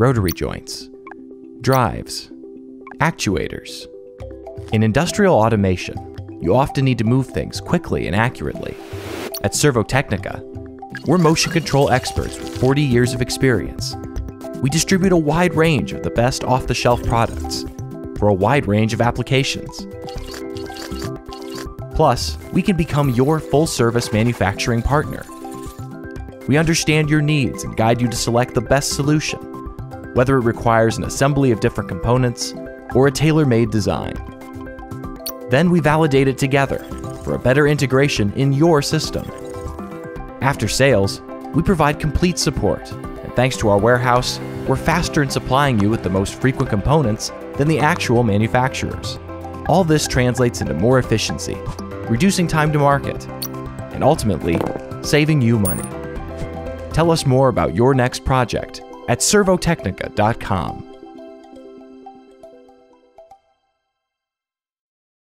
rotary joints, drives, actuators. In industrial automation, you often need to move things quickly and accurately. At Servotecnica, we're motion control experts with 40 years of experience. We distribute a wide range of the best off-the-shelf products for a wide range of applications. Plus, we can become your full-service manufacturing partner. We understand your needs and guide you to select the best solution, whether it requires an assembly of different components or a tailor-made design. Then we validate it together for a better integration in your system. After sales, we provide complete support, and thanks to our warehouse, we're faster in supplying you with the most frequent components than the actual manufacturers. All this translates into more efficiency, reducing time to market, and ultimately, saving you money. Tell us more about your next project at servotecnica.com.